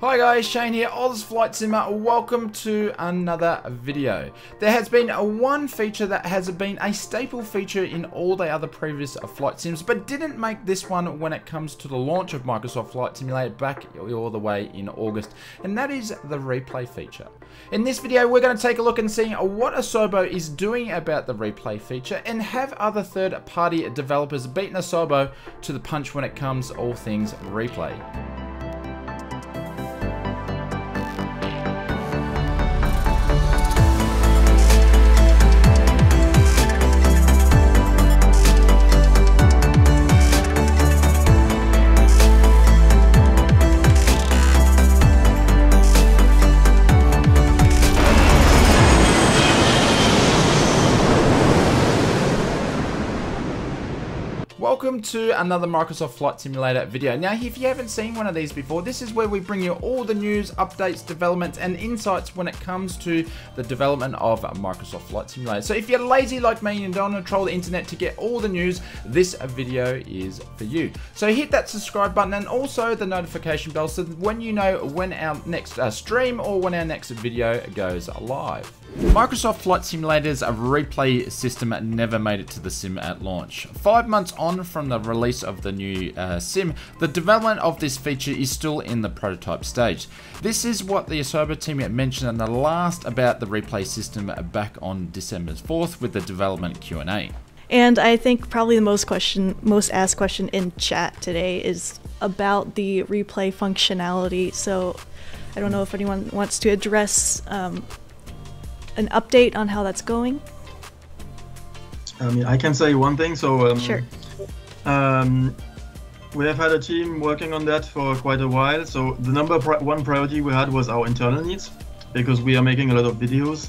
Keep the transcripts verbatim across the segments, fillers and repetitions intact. Hi guys, Shane here, Oz Flight Simmer. Welcome to another video. There has been one feature that has been a staple feature in all the other previous flight sims, but didn't make this one when it comes to the launch of Microsoft Flight Simulator back all the way in August, and that is the replay feature. In this video, we're going to take a look and see what Asobo is doing about the replay feature, and have other third-party developers beaten Asobo to the punch when it comes to all things replay. Welcome to another Microsoft Flight Simulator video. Now, if you haven't seen one of these before, this is where we bring you all the news, updates, developments, and insights when it comes to the development of Microsoft Flight Simulator. So if you're lazy like me and don't want to troll the internet to get all the news, this video is for you. So hit that subscribe button and also the notification bell so that when you know when our next uh, stream or when our next video goes live. Microsoft Flight Simulator's replay system never made it to the sim at launch. Five months on from the release of the new uh, sim, the development of this feature is still in the prototype stage. This is what the Asobo team mentioned in the last about the replay system back on December fourth with the development Q and A. And I think probably the most question, most asked question in chat today is about the replay functionality. So I don't know if anyone wants to address um, an update on how that's going? I mean, I can say one thing. So um, sure. Um, we have had a team working on that for quite a while. So the number pri one priority we had was our internal needs, because we are making a lot of videos,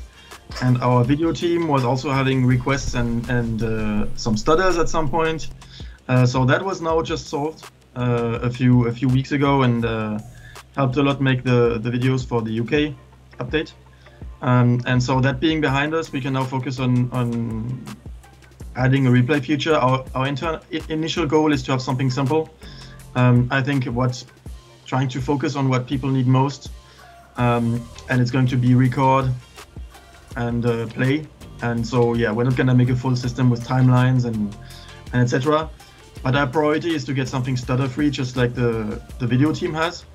and our video team was also having requests and and uh, some stutters at some point. Uh, so that was now just solved uh, a few a few weeks ago, and uh, helped a lot make the the videos for the U K update. Um, and so that being behind us, we can now focus on, on adding a replay feature. Our, our internal initial goal is to have something simple. Um, I think what's trying to focus on what people need most, um, and it's going to be record and uh, play. And so yeah, we're not going to make a full system with timelines and, and et cetera. But our priority is to get something stutter-free, just like the, the video team has.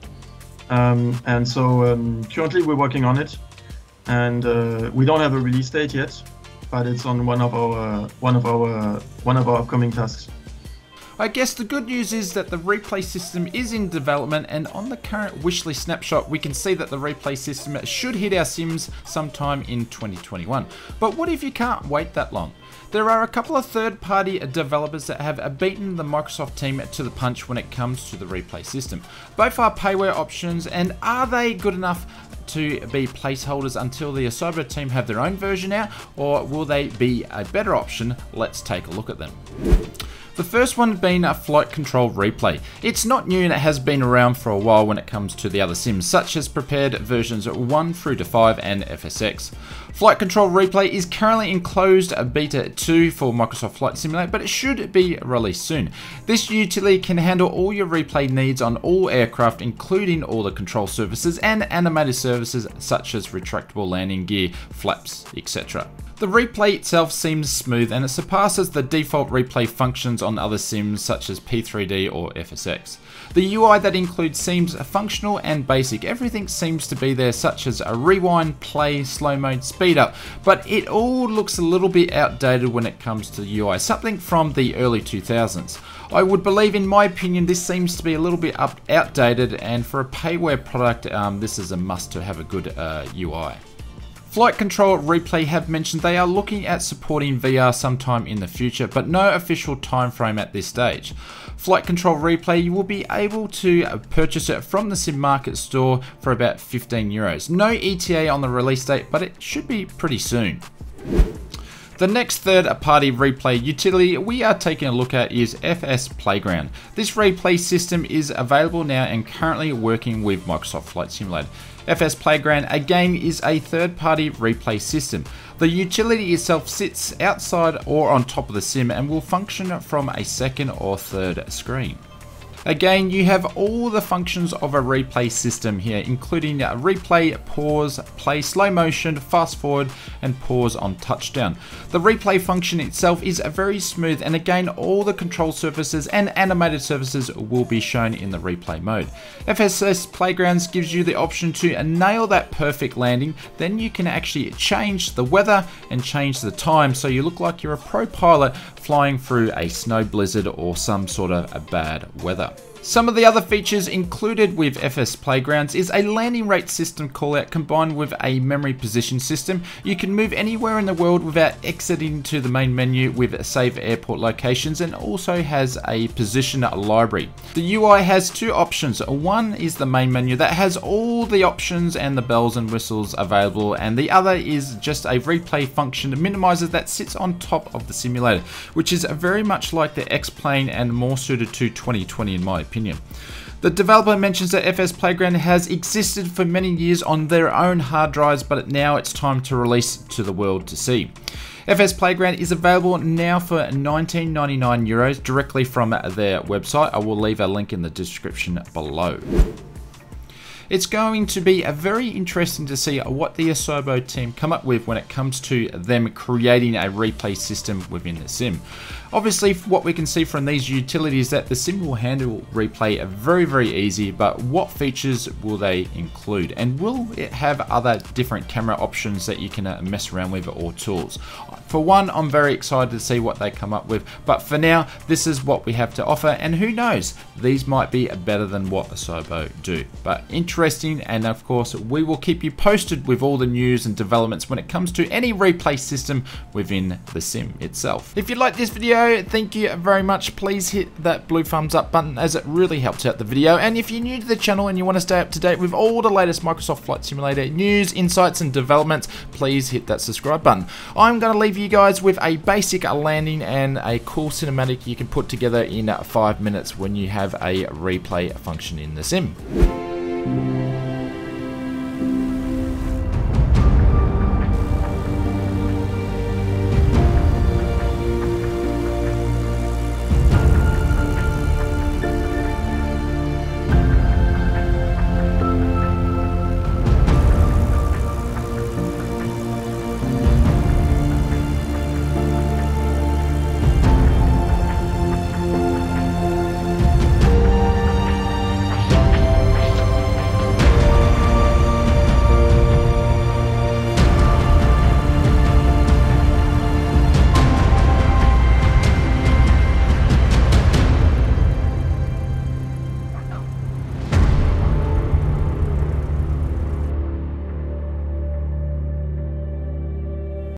Um, and so um, currently we're working on it. And uh, we don't have a release date yet, but it's on one of our one of our one of our upcoming tasks. I guess the good news is that the replay system is in development, and on the current wishlist snapshot, we can see that the replay system should hit our sims sometime in twenty twenty-one. But what if you can't wait that long? There are a couple of third-party developers that have beaten the Microsoft team to the punch when it comes to the replay system. Both are payware options, and are they good enough to be placeholders until the Asobo team have their own version out, or will they be a better option? Let's take a look at them. The first one being a Flight Control Replay. It's not new, and it has been around for a while when it comes to the other sims, such as prepared versions one through to five and F S X. Flight Control Replay is currently in closed beta two for Microsoft Flight Simulator, but it should be released soon. This utility can handle all your replay needs on all aircraft, including all the control services and animated services such as retractable landing gear, flaps, et cetera. The replay itself seems smooth, and it surpasses the default replay functions on other sims such as P three D or F S X. The U I that includes seems functional and basic. Everything seems to be there, such as a rewind, play, slow mode, speed up, but it all looks a little bit outdated when it comes to the U I, something from the early two thousands. I would believe, in my opinion, this seems to be a little bit up outdated, and for a payware product, um, this is a must to have a good uh, U I. Flight Control Replay have mentioned they are looking at supporting V R sometime in the future, but no official time frame at this stage. Flight Control Replay, you will be able to purchase it from the Sim Market store for about fifteen euros. No E T A on the release date, but it should be pretty soon. The next third-party replay utility we are taking a look at is F S Playground. This replay system is available now and currently working with Microsoft Flight Simulator. F S Playground, again, is a third-party replay system. The utility itself sits outside or on top of the sim and will function from a second or third screen. Again, you have all the functions of a replay system here, including replay, pause, play, slow motion, fast forward, and pause on touchdown. The replay function itself is very smooth, and again, all the control surfaces and animated surfaces will be shown in the replay mode. F S Playgrounds gives you the option to nail that perfect landing, then you can actually change the weather and change the time so you look like you're a pro pilot flying through a snow blizzard or some sort of a bad weather. Some of the other features included with F S Playgrounds is a landing rate system callout combined with a memory position system. You can move anywhere in the world without exiting to the main menu with save airport locations, and also has a position library. The U I has two options. One is the main menu that has all the options and the bells and whistles available, and the other is just a replay function minimizer that sits on top of the simulator, which is very much like the X-Plane and more suited to twenty twenty in my opinion. Opinion. The developer mentions that F S Playground has existed for many years on their own hard drives, but now it's time to release to the world to see. F S Playground is available now for nineteen ninety-nine euros directly from their website. I will leave a link in the description below. It's going to be a very interesting to see what the Asobo team come up with when it comes to them creating a replay system within the sim. Obviously, what we can see from these utilities is that the sim will handle replay very, very easy, but what features will they include? And will it have other different camera options that you can mess around with or tools? For one, I'm very excited to see what they come up with, but for now, this is what we have to offer, and who knows, these might be better than what Asobo do. But interesting, and of course, we will keep you posted with all the news and developments when it comes to any replay system within the sim itself. If you like this video, thank you very much. Please hit that blue thumbs up button as it really helps out the video. And if you're new to the channel and you want to stay up to date with all the latest Microsoft Flight Simulator news, insights and developments, please hit that subscribe button. I'm going to leave you guys with a basic landing and a cool cinematic you can put together in five minutes when you have a replay function in the sim.